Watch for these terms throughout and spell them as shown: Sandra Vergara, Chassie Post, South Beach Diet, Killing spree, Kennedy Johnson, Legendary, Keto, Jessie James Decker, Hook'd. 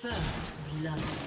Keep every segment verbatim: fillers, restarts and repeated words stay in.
First love.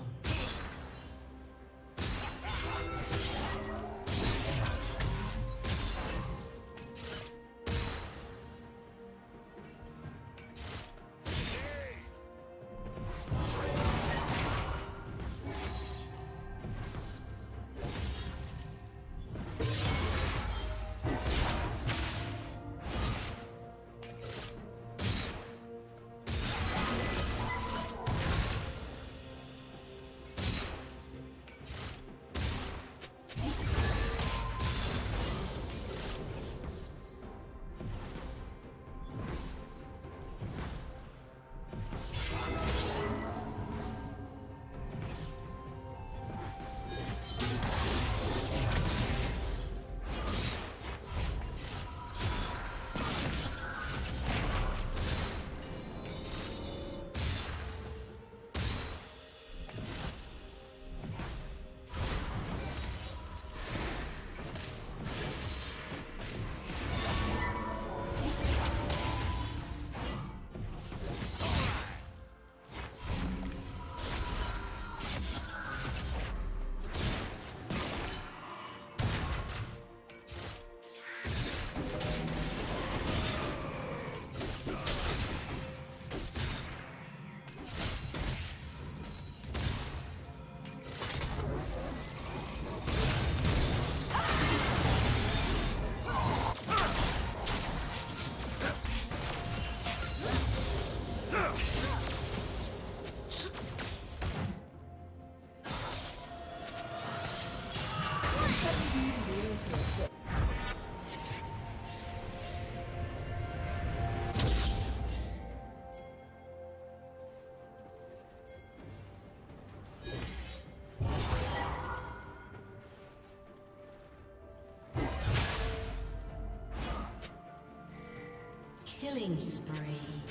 Killing spree.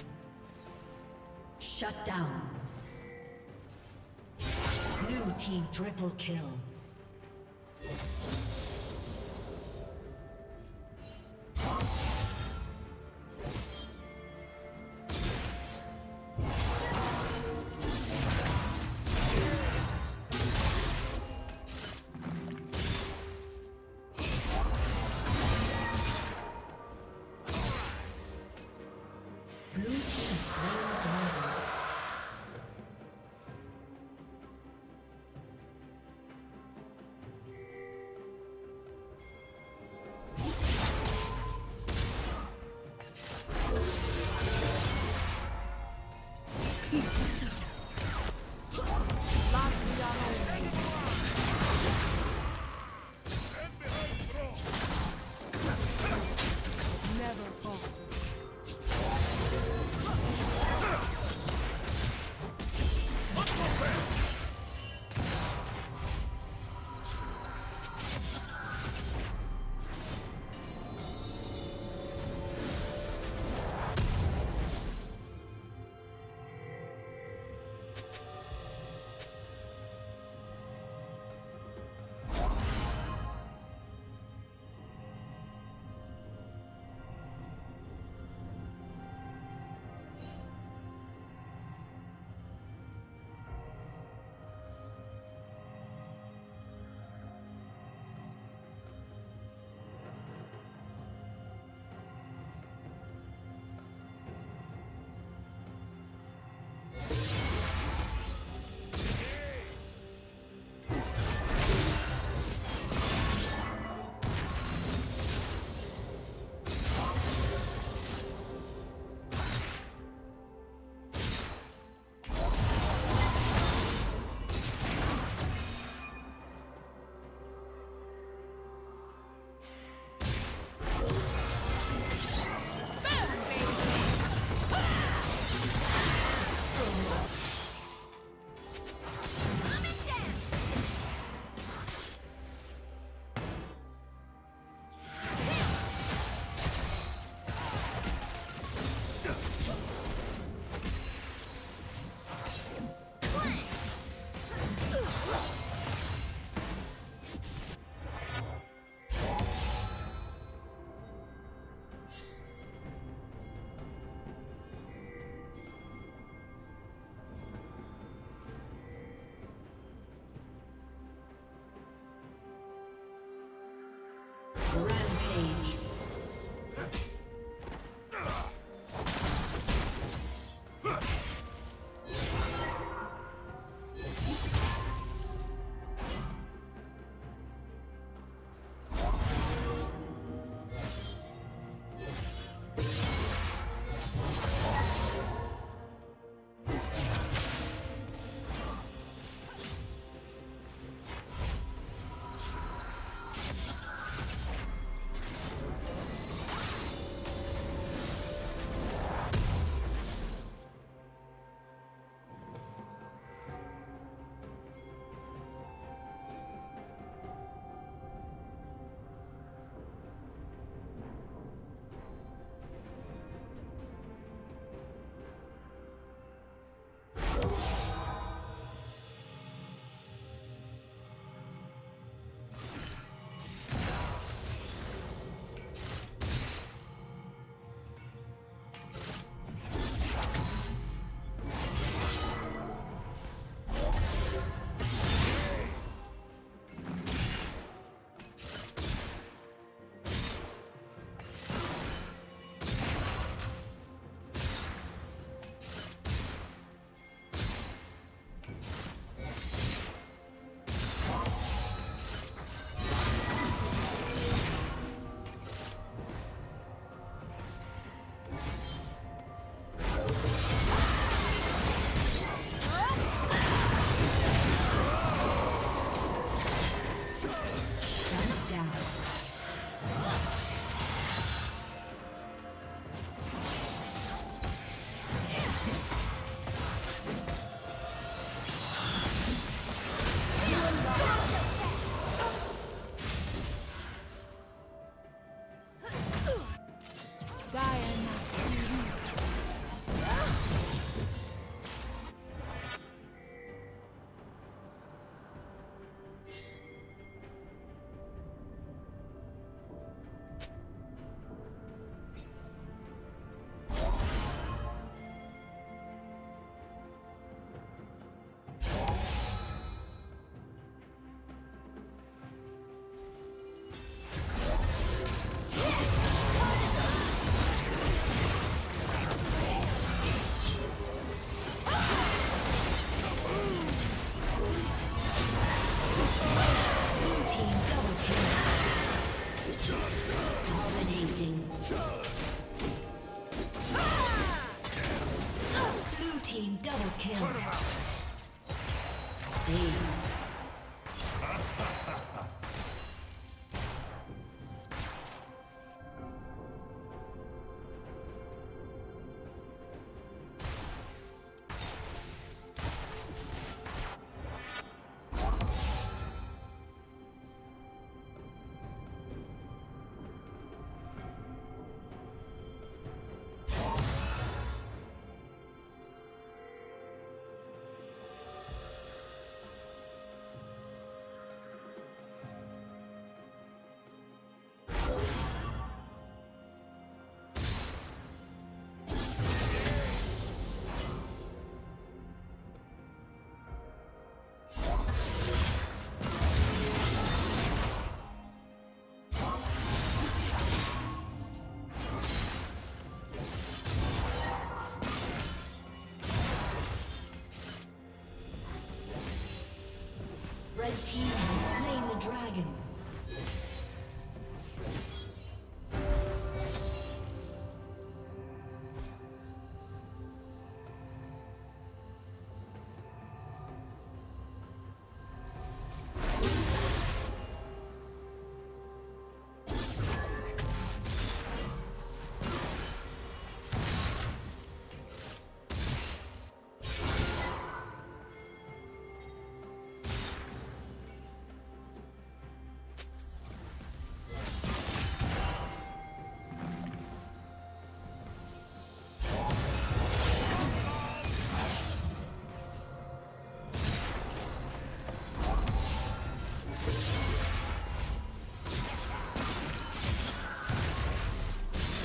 Shut down. Blue team triple kill. Dominating. Blue team double kill. Ace. Red team has slain the dragon.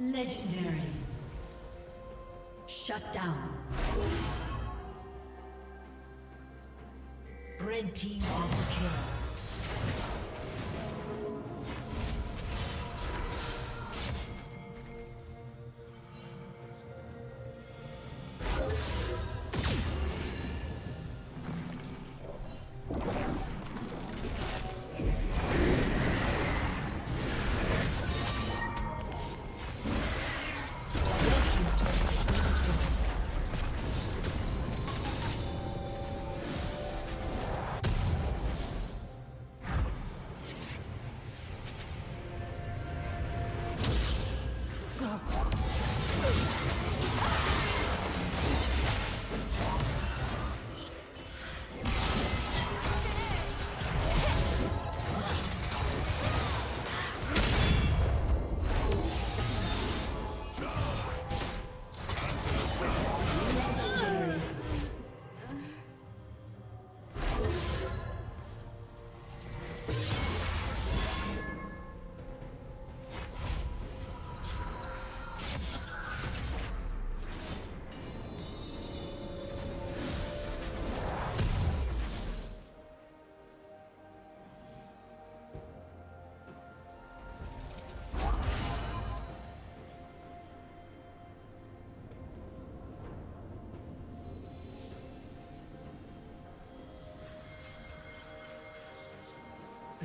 Legendary. Shut down. Red team double kill.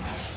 No.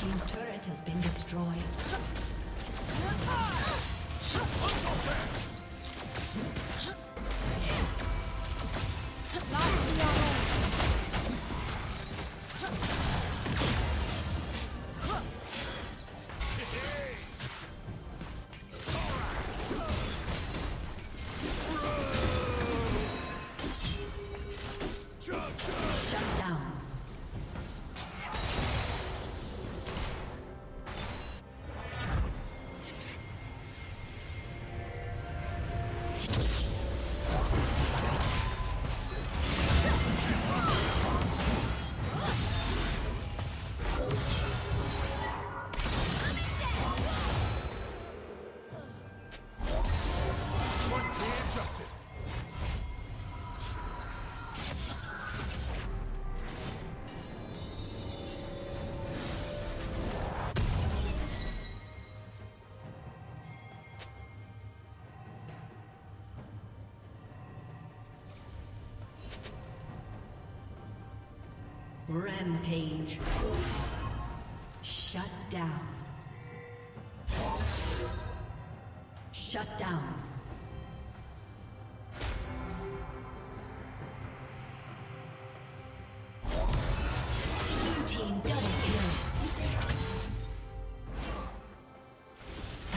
team's turret has been destroyed. Rampage. Shut down. Shut down. Blue team double kill.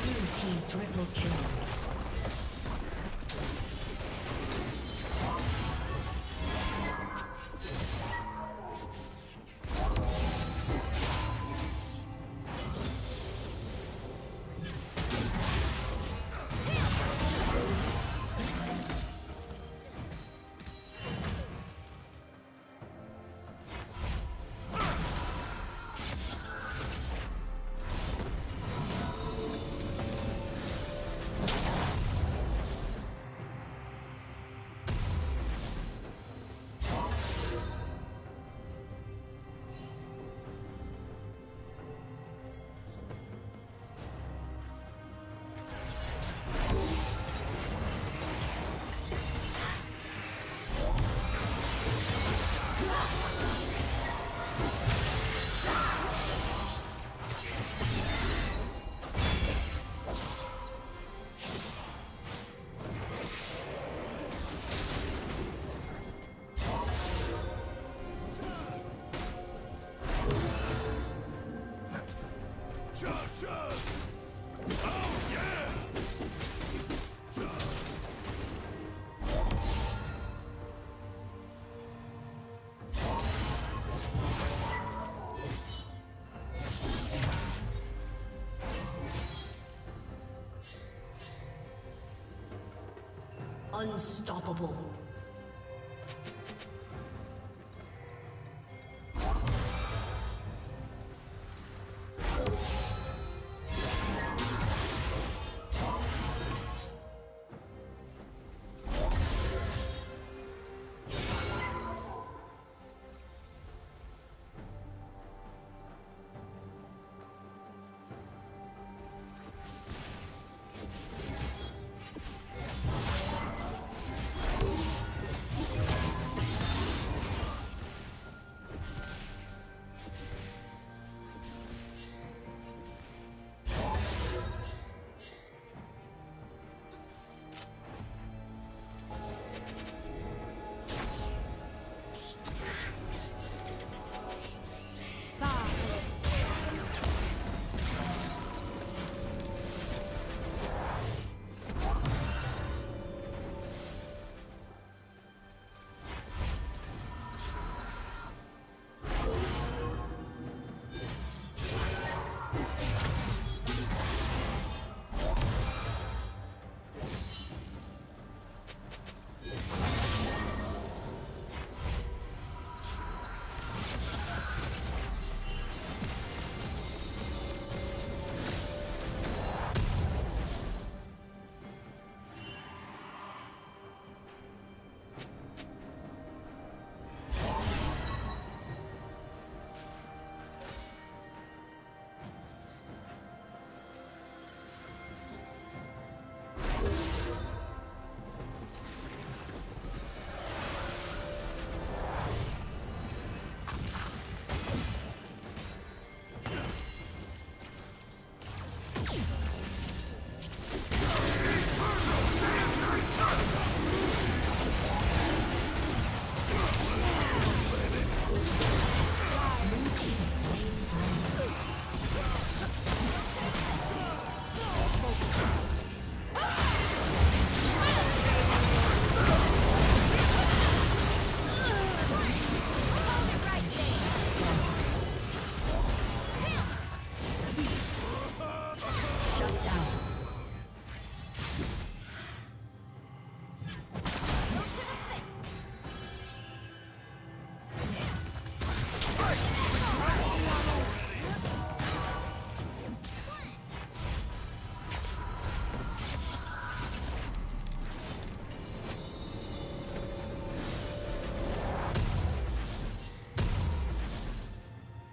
Blue team triple kill. Unstoppable. Thank you.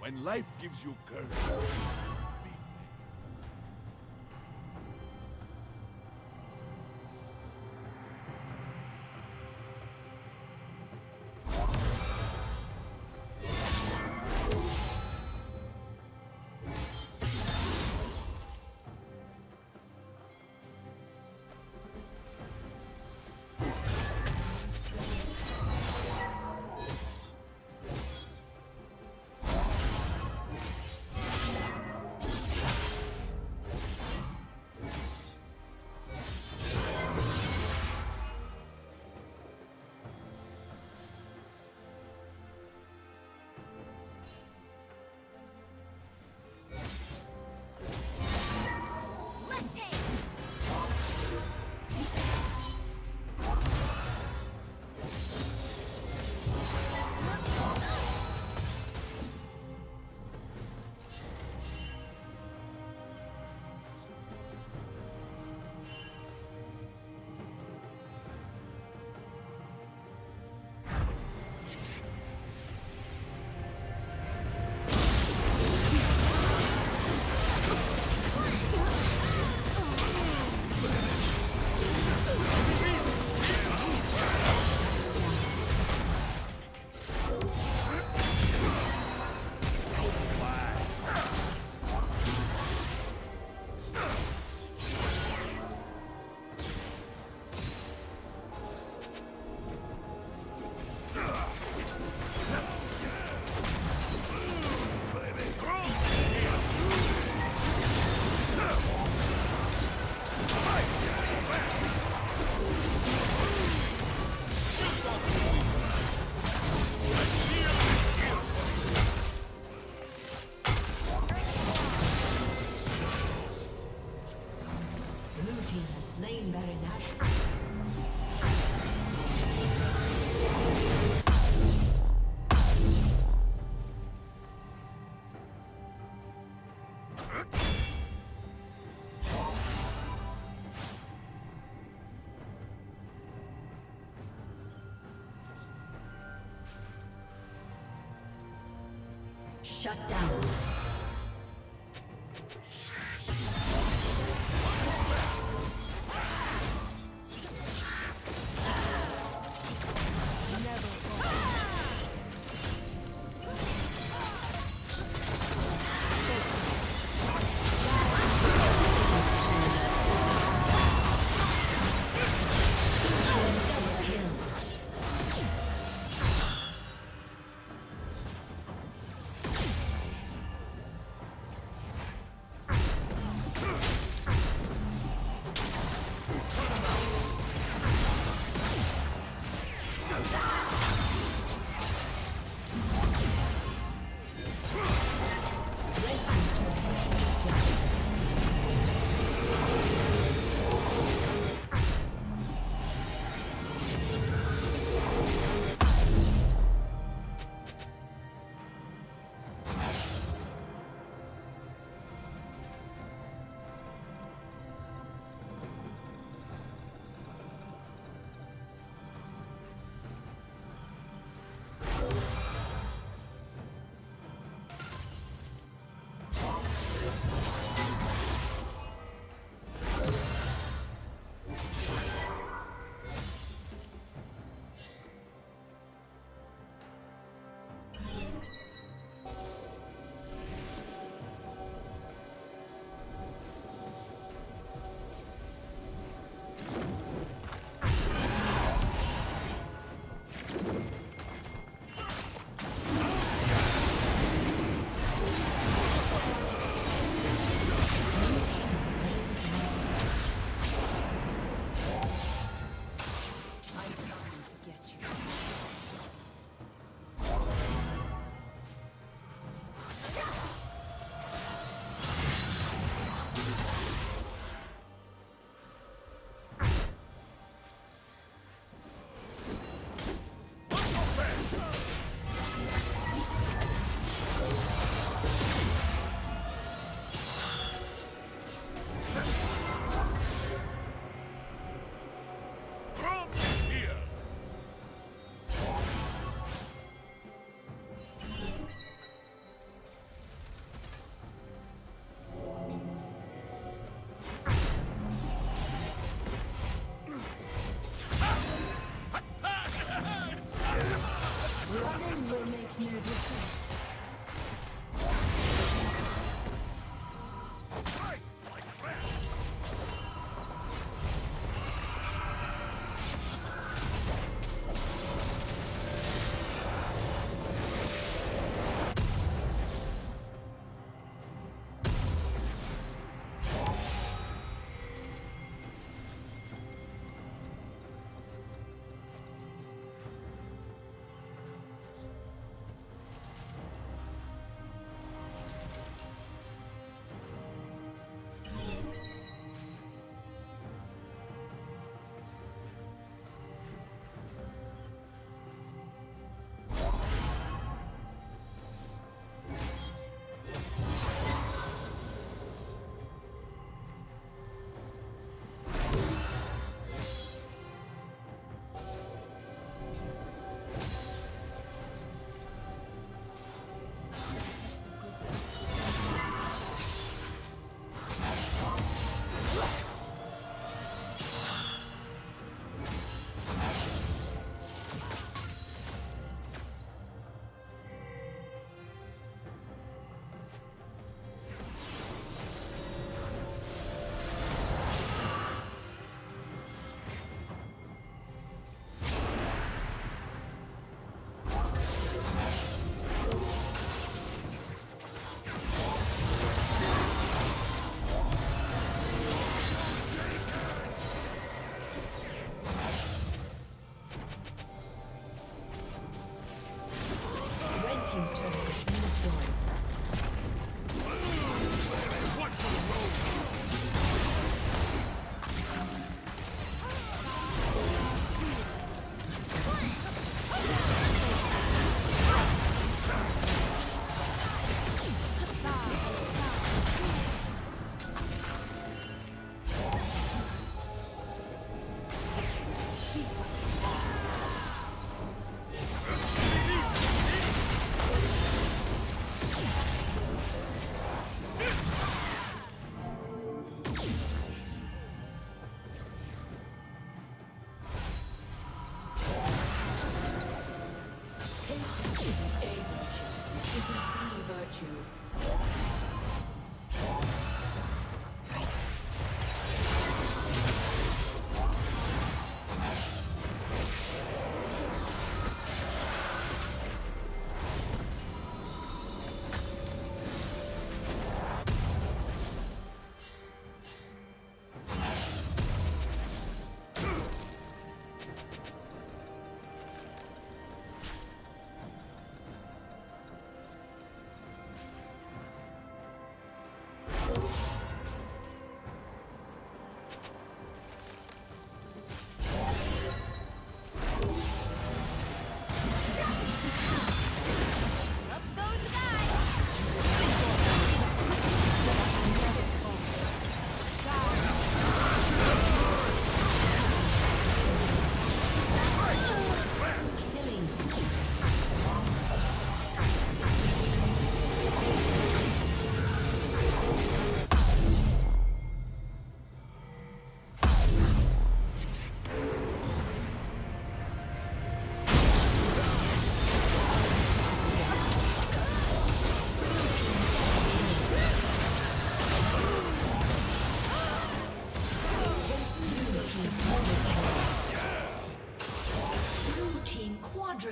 When life gives you courage. Shut down.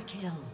Kill.